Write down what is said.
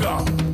Go.